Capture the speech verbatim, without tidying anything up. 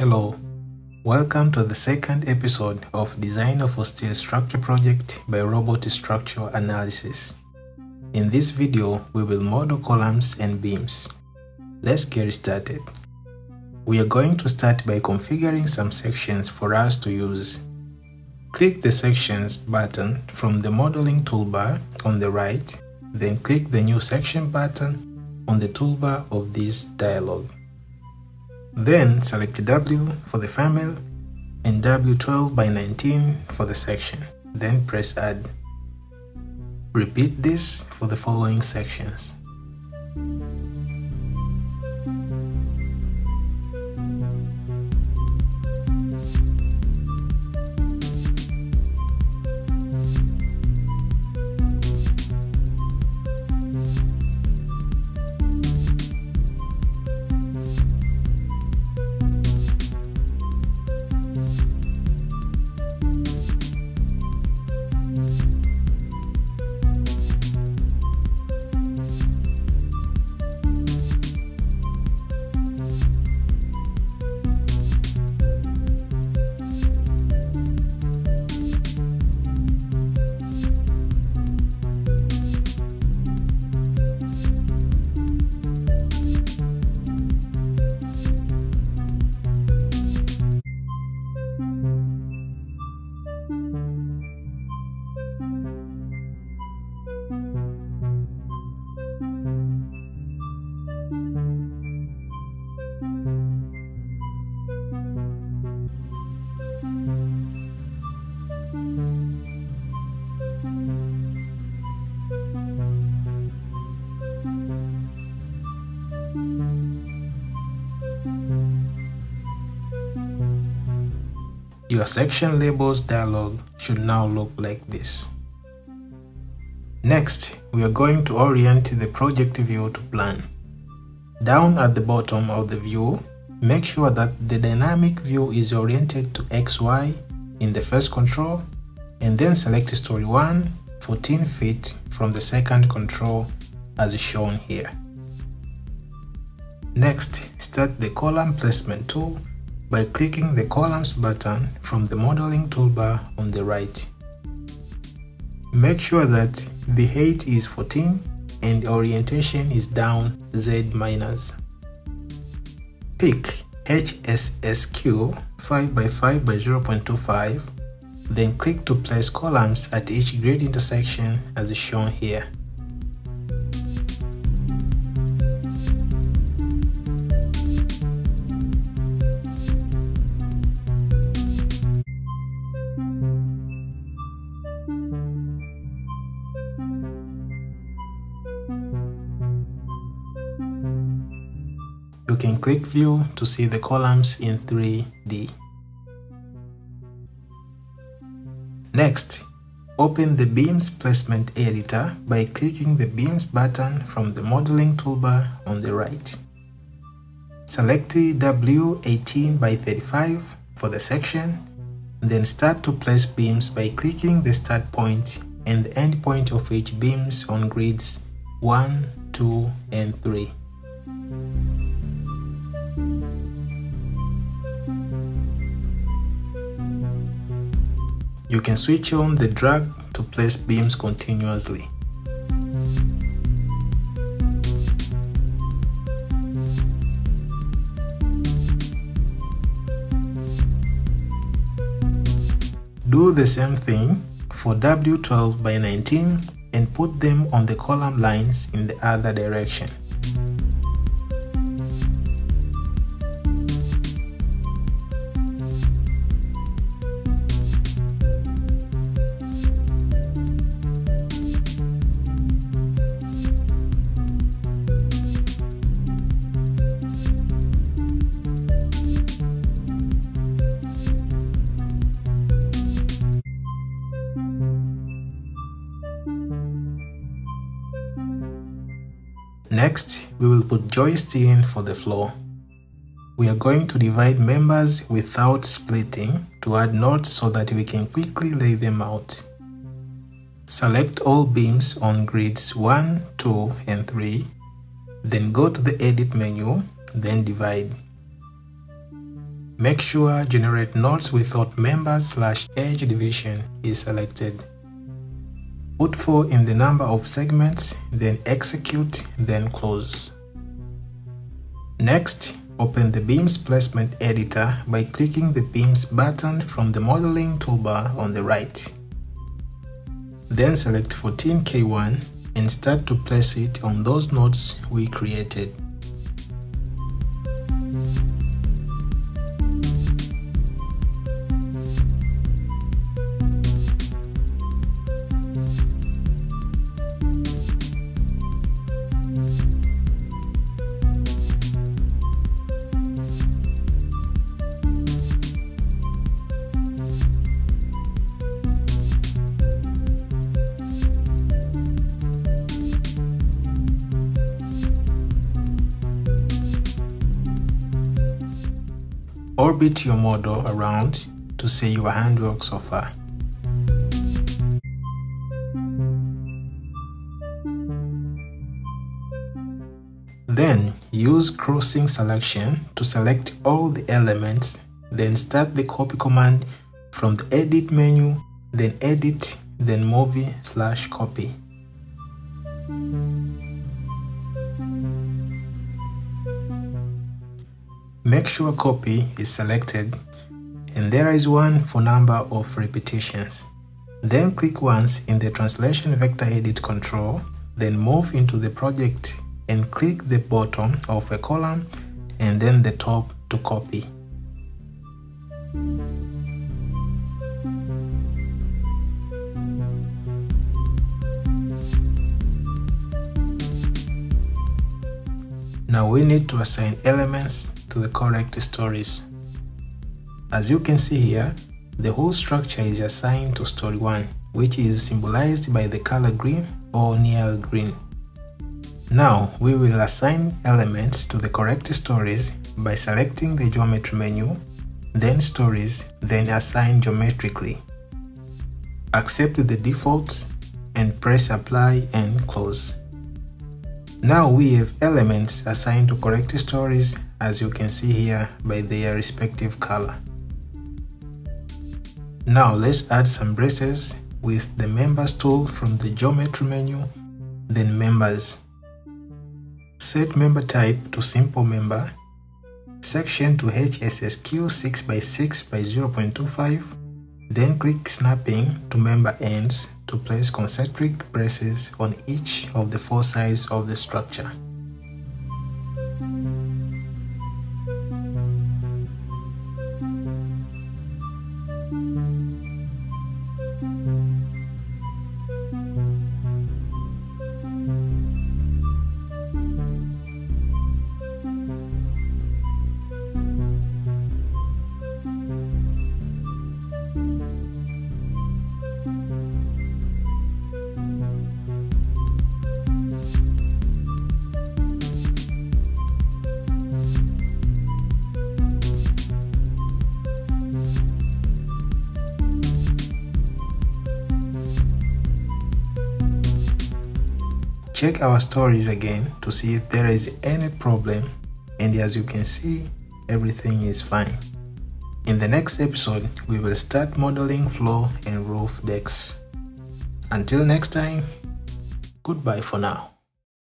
Hello, welcome to the second episode of Design of a Steel Structure Project by Robot Structural Analysis. In this video, we will model columns and beams. Let's get started. We are going to start by configuring some sections for us to use. Click the Sections button from the modeling toolbar on the right, then click the New Section button on the toolbar of this dialog. Then select W for the family and W twelve by nineteen for the section, then press Add. Repeat this for the following sections. Your section labels dialog should now look like this. Next, we are going to orient the project view to plan. Down at the bottom of the view, make sure that the dynamic view is oriented to X Y in the first control, and then select story one, fourteen feet from the second control as shown here. Next, start the column placement tool by clicking the Columns button from the modeling toolbar on the right. Make sure that the height is fourteen and orientation is down Z minus. Pick H S S Q five by five by zero point two five, then click to place columns at each grid intersection as shown here. You can click View to see the columns in three D. Next, open the Beams Placement Editor by clicking the Beams button from the modeling toolbar on the right. Select W eighteen by thirty-five for the section, then start to place beams by clicking the start point and the end point of each beams on grids one, two, and three. You can switch on the drag to place beams continuously. Do the same thing for W twelve by nineteen and put them on the column lines in the other direction. Next, we will put joists in for the floor. We are going to divide members without splitting to add nodes so that we can quickly lay them out. Select all beams on grids one, two, and three, then go to the Edit menu, then Divide. Make sure Generate Nodes Without Members slash Edge Division is selected. Put four in the number of segments, then execute, then close. Next, open the Beams Placement Editor by clicking the Beams button from the modeling toolbar on the right. Then select fourteen K one and start to place it on those nodes we created. Orbit your model around to see your handwork so far. Then use crossing selection to select all the elements, then start the copy command from the edit menu, then edit, then movie slash copy. Make sure copy is selected and there is one for number of repetitions. Then click once in the translation vector edit control, then move into the project and click the bottom of a column and then the top to copy. Now we need to assign elements to the correct stories. As you can see here, the whole structure is assigned to story one, which is symbolized by the color green or near green. Now we will assign elements to the correct stories by selecting the geometry menu, then stories, then assign geometrically. Accept the defaults and press apply and close. Now we have elements assigned to correct stories, as you can see here, by their respective color. Now let's add some braces with the members tool from the geometry menu, then members. Set member type to simple member, section to H S S Q six by six by zero point two five, then click snapping to member ends to place concentric braces on each of the four sides of the structure. Check our stories again to see if there is any problem, and as you can see, everything is fine. In the next episode, we will start modeling floor and roof decks. Until next time, goodbye for now.